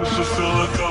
Cause I feel like